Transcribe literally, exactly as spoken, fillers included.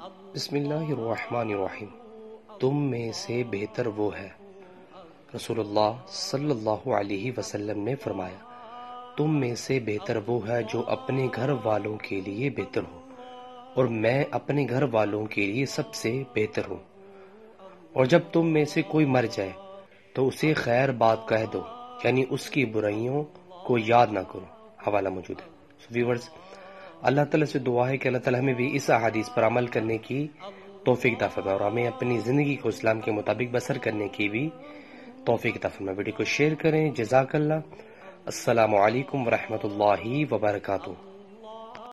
बिस्मिल्लाहिर्रहमानिर्रहीम। तुम में से बेहतर वो है, रसूलुल्लाह सल्लल्लाहु अलैहि वसल्लम ने फरमाया, तुम में से बेहतर वो है जो अपने घर वालों के लिए बेहतर हो, और मैं अपने घर वालों के लिए सबसे बेहतर हूँ। और जब तुम में से कोई मर जाए तो उसे खैर बात कह दो, यानी उसकी बुराइयों को याद ना करो। हवाला मौजूद है। सो व्यूअर्स, अल्लाह ताला से दुआ है कि अल्लाह ताला हमें भी इस अहादीस पर अमल करने की तौफीक अता फरमाए और हमें अपनी ज़िंदगी को इस्लाम के मुताबिक बसर करने की भी तौफीक अता फरमाए। वीडियो को शेयर करें। जज़ाकल्लाह। अस्सलामु अलैकुम वरहमतुल्लाहि वबरकातुहू।